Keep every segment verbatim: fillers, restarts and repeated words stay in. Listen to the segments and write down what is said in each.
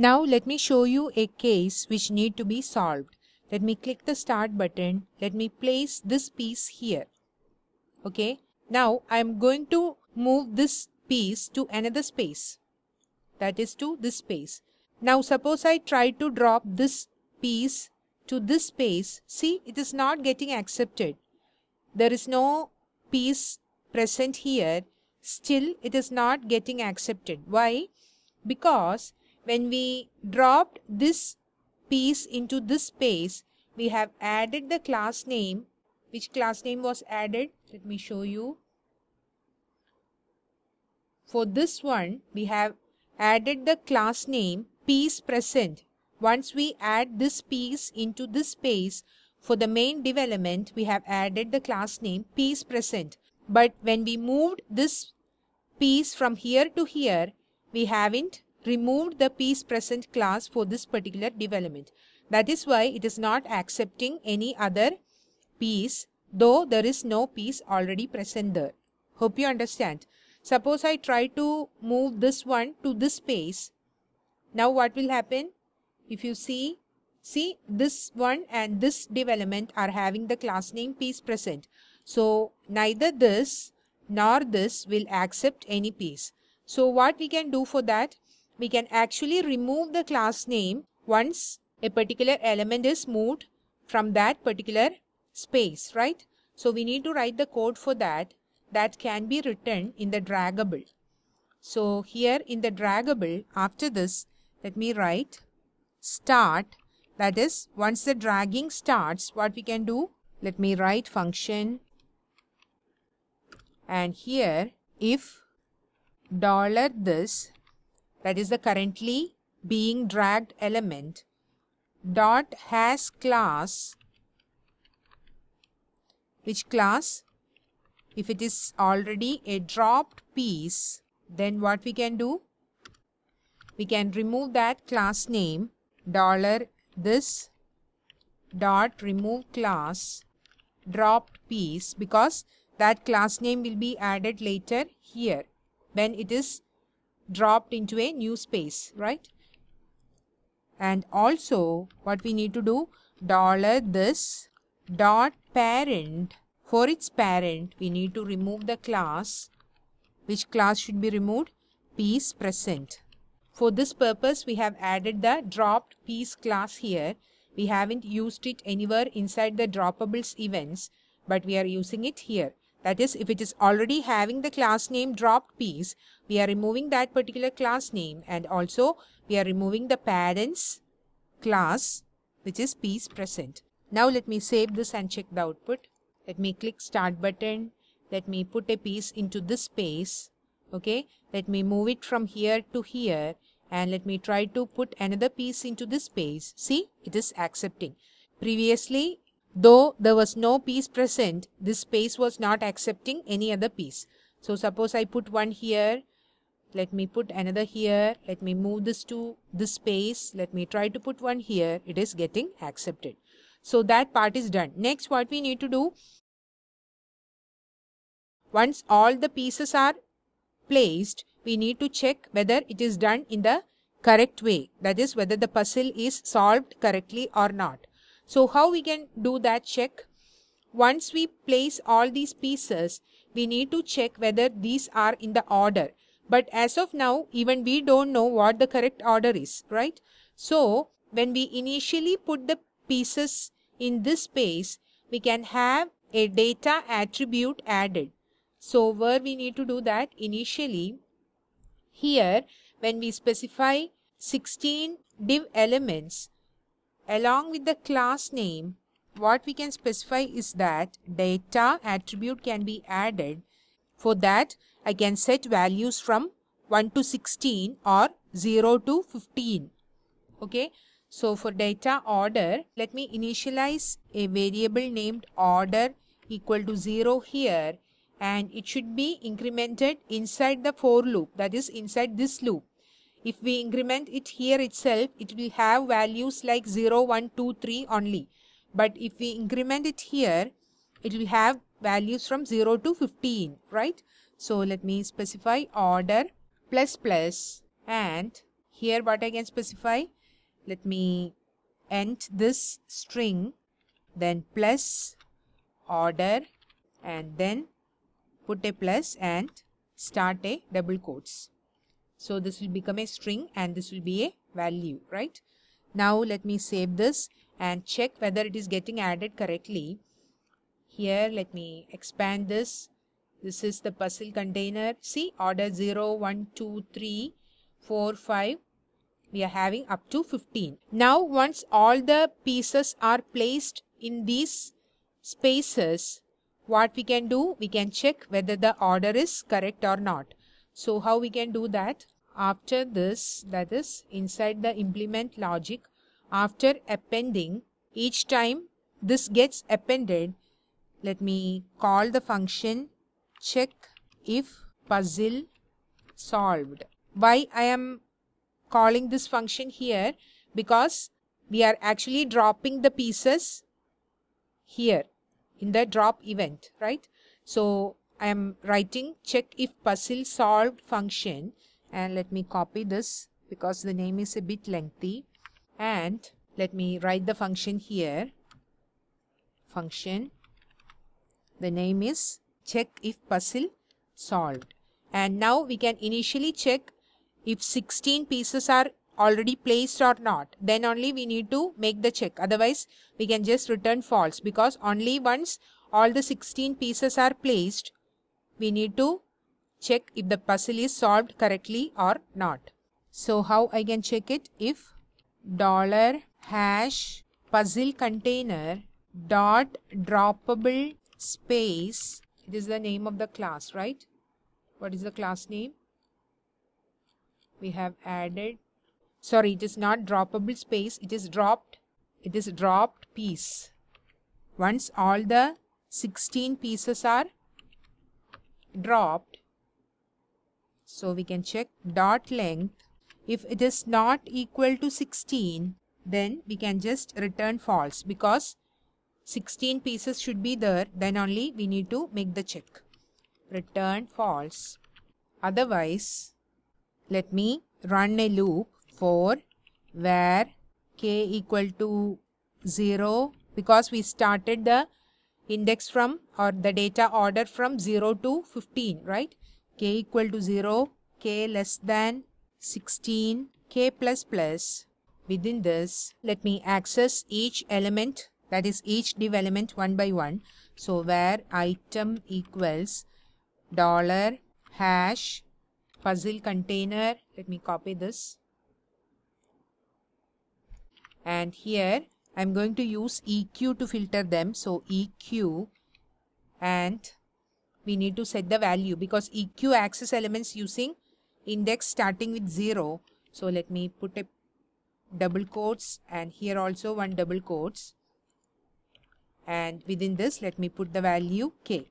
Now let me show you a case which need to be solved. Let me click the start button. Let me place this piece here. Okay. Now I am going to move this piece to another space. That is to this space. Now suppose I try to drop this piece to this space. See, it is not getting accepted. There is no piece present here. Still, it is not getting accepted. Why? Because when we dropped this piece into this space, we have added the class name. Which class name was added? Let me show you. For this one, we have added the class name piece present. Once we add this piece into this space, for the main development, we have added the class name piece present. But when we moved this piece from here to here, we haven't removed the piece present class for this particular development. That is why it is not accepting any other piece, though there is no piece already present there. Hope you understand. Suppose I try to move this one to this space. Now what will happen? If you see, see this one and this development are having the class name piece present. So neither this nor this will accept any piece. So what we can do for that? We can actually remove the class name once a particular element is moved from that particular space, right? So we need to write the code for that. That can be written in the draggable. So here in the draggable, after this, let me write start. That is, once the dragging starts, what we can do? Let me write function. And here, if dollar this, that is the currently being dragged element, dot has class, which class? If it is already a dropped piece, then what we can do? We can remove that class name, dollar this dot remove class dropped piece, because that class name will be added later here when it is dropped into a new space, right? And also what we need to do, dollar this dot parent, for its parent we need to remove the class. Which class should be removed? Piece present. For this purpose we have added the dropped piece class here. We haven't used it anywhere inside the droppables events, but we are using it here. That is, if it is already having the class name dropped piece, we are removing that particular class name, and also we are removing the parent's class, which is piece present. Now let me save this and check the output. Let me click start button. Let me put a piece into this space. Okay, let me move it from here to here, and let me try to put another piece into this space. See, it is accepting. Previously, though there was no piece present, this space was not accepting any other piece. So suppose I put one here, let me put another here, let me move this to this space, let me try to put one here, it is getting accepted. So that part is done. Next, what we need to do, once all the pieces are placed, we need to check whether it is done in the correct way. That is, whether the puzzle is solved correctly or not. So how we can do that check? Once we place all these pieces, we need to check whether these are in the order. But as of now, even we don't know what the correct order is, right? So when we initially put the pieces in this space, we can have a data attribute added. So where we need to do that? Initially, here when we specify sixteen div elements, along with the class name, what we can specify is that data attribute can be added. For that, I can set values from one to sixteen or zero to fifteen. Okay, so for data order, let me initialize a variable named order equal to zero here, and it should be incremented inside the for loop, that is inside this loop. If we increment it here itself, it will have values like zero, one, two, three only. But if we increment it here, it will have values from zero to fifteen, right? So let me specify order plus plus, and Here what I can specify, let me end this string, then plus order, and then put a plus and start a double quotes. So this will become a string and this will be a value, right? Now let me save this and check whether it is getting added correctly. Here let me expand this. This is the puzzle container. See, order zero, one, two, three, four, five. We are having up to fifteen. Now once all the pieces are placed in these spaces, what we can do? We can check whether the order is correct or not. So how we can do that? After this, that is inside the implement logic, after appending, each time this gets appended, let me call the function check if puzzle solved. Why I am calling this function here? Because we are actually dropping the pieces here in the drop event, right? So I am writing check if puzzle solved function, and let me copy this because the name is a bit lengthy, and let me write the function here. Function, the name is check if puzzle solved, and now we can initially check if sixteen pieces are already placed or not. Then only we need to make the check, otherwise we can just return false, because only once all the sixteen pieces are placed we need to check if the puzzle is solved correctly or not. So how I can check it? If dollar hash puzzle container dot droppable space, it is the name of the class, right? What is the class name? We have added, sorry, it is not droppable space, it is dropped, it is dropped piece. Once all the sixteen pieces are dropped, so we can check dot length. If it is not equal to sixteen, then we can just return false, because sixteen pieces should be there, then only we need to make the check. Return false. Otherwise, let me run a loop for where k equal to zero, because we started the index from, or the data order from zero to fifteen, right? K equal to zero, k less than sixteen, k plus plus. Within this, let me access each element, that is each div element one by one. So where item equals dollar hash puzzle container, let me copy this, and here I'm going to use E Q to filter them. So E Q, and we need to set the value, because E Q access elements using index starting with zero. So let me put a double quotes, and here also one double quotes, and within this let me put the value k.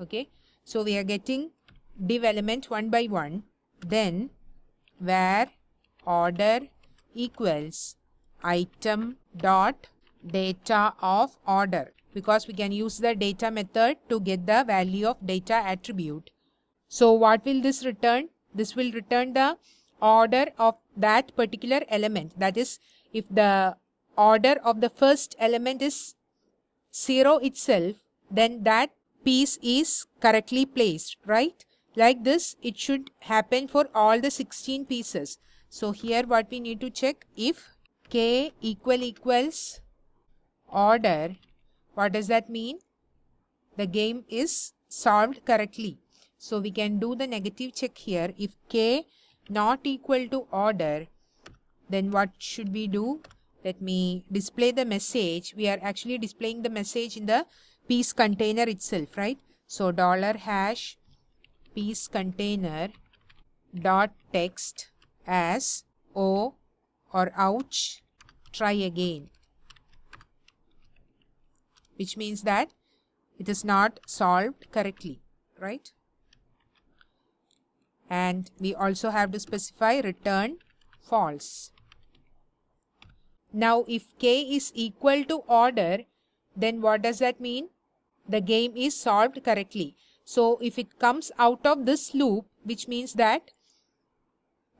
Okay, so we are getting div element one by one. Then where order equals item dot data of order, because we can use the data method to get the value of data attribute. So what will this return? This will return the order of that particular element, that is if the order of the first element is zero itself, then that piece is correctly placed, right? Like this it should happen for all the sixteen pieces. So here what we need to check, if k equal equals order, what does that mean? The game is solved correctly. So we can do the negative check here. If k not equal to order, then what should we do? Let me display the message. We are actually displaying the message in the piece container itself, right? So dollar hash piece container dot text as o or ouch try again, which means that it is not solved correctly, right? And we also have to specify return false. Now if k is equal to order, then what does that mean? The game is solved correctly. So if it comes out of this loop, which means that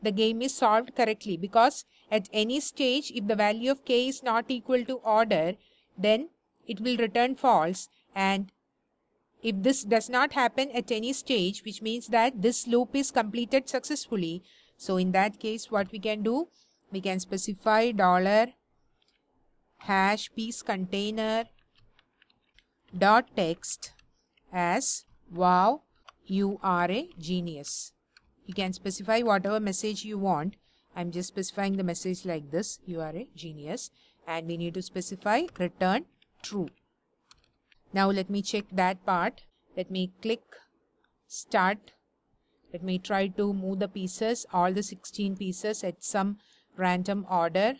the game is solved correctly, because at any stage if the value of k is not equal to order, then it will return false. And if this does not happen at any stage, which means that this loop is completed successfully. So in that case, what we can do, we can specify dollar hash piece container dot text as wow, you are a genius. You can specify whatever message you want. I'm just specifying the message like this, you are a genius. And we need to specify return true. Now let me check that part. Let me click start. Let me try to move the pieces, all the sixteen pieces, at some random order.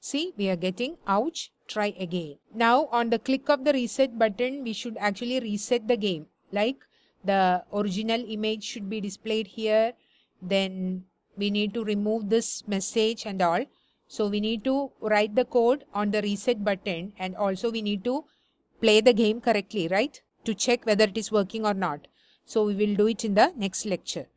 See, we are getting ouch, try again. Now on the click of the reset button, we should actually reset the game. Like the original image should be displayed here. Then we need to remove this message and all. So we need to write the code on the reset button, and also we need to play the game correctly, right? To check whether it is working or not. So we will do it in the next lecture.